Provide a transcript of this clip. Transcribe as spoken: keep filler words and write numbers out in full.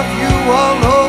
love you all over.